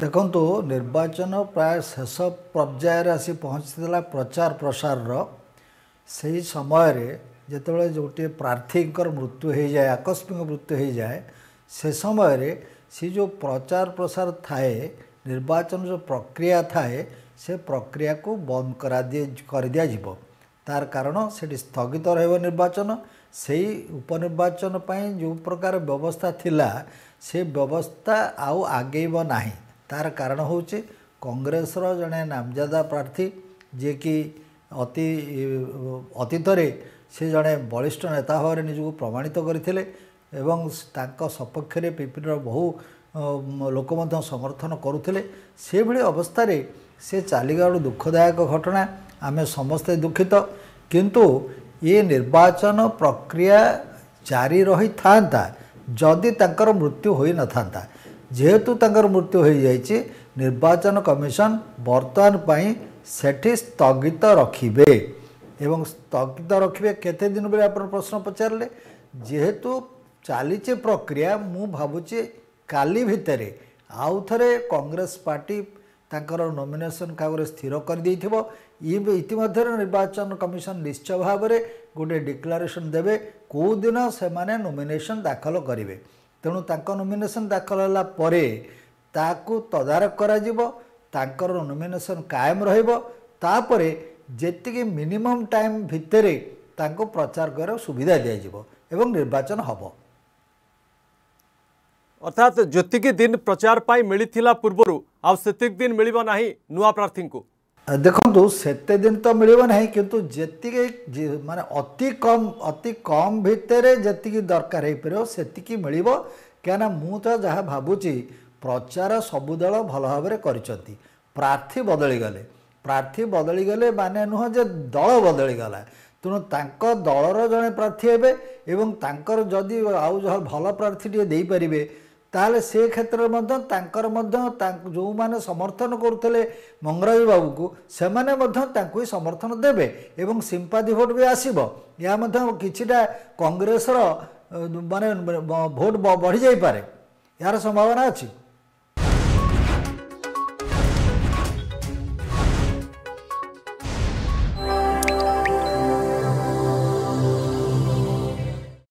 देखंतु निर्वाचन प्राय शेष पर्यायर आसी पहुँची प्रचार प्रसार सही समय रे जिते गोटे प्रार्थी मृत्यु हो जाए आकस्मिक मृत्यु हो जाए से समय रे सी जो प्रचार प्रसार थाए निर्वाचन जो प्रक्रिया थाए से प्रक्रिया को बंद कर दिया जीवो तार कारण से स्थगित रहिबो निर्वाचन से ही उपनिर्वाचन पर जो प्रकार व्यवस्था थिला से व्यवस्था आउ आगेबो नाही। तार कारण हूँ कांग्रेस रो जने नामजादा प्रार्थी जे कि अतीत से जड़े बलिष्ठ नेता भाव में निजक प्रमाणित करथिले एवं तांको सपक्ष रे पीपीर बहु लोक मध्य समर्थन करुले से भली अवस्था रे से चालीगा गोटे दुखदायक घटना आमे समस्ते दुखित किंतु ये निर्वाचन प्रक्रिया जारी रही था जदि तांकर मृत्यु होई न था। जेहेतु तांकर मृत्यु हो जाइए निर्वाचन कमिशन बर्तमान पाई सेठी स्थगित रखिबे एवं स्थगित रखिबे केते दिन बेले आपन प्रश्न पचारले जेहेतु चालीचे प्रक्रिया मु भाबुचे काली भितरे आउ थरे कांग्रेस पार्टी तांकर नॉमिनेशन कागरे स्थिर कर देथिबो। इतिमध्ये निर्वाचन कमिशन निश्चय भाव में गोटे डिक्लारेशन देबे को दिन से माने नॉमिनेशन दाखल करिवे तेणु तांक नॉमिनेशन दाखल होला परे ताकु तदारक करा जीवो तांकर नॉमिनेशन कायम रहिबो तापरे जेतिके मिनिमम टाइम भितरे तांको प्रचार कर सुविधा दिया जीवो एवं निर्वाचन हबो। अर्थात जेतिके दिन प्रचार पाई मिलिथिला पूर्वरु आ सेतिक दिन मिलिबो नाही नुवा प्रार्थी को देखंतु सेते दिन तो मिलिबो नाही किंतु जेतिके माने अति कम भितरे जेतिके दरकार हे परयो सेतिके मिलिबो काना मु तो जहा भाबुची प्रचार सबु दल भल भाव में करछंती प्रार्थी बदली गले माने नुह जे दल बदली गला तेणु तांक दलर जड़े प्रार्थी हे एवं तांकर जदि आउ भल प्रार्थी दे पारिबे ताले से क्षेत्र में जो माने समर्थन करुले मंगराज बाबू को से ही समर्थन देवे एवं सिंपाथी भोट भी आसब या किछिटा कांग्रेस रो माने भोट बढ़ी जाई पारे यार संभावना अच्छी।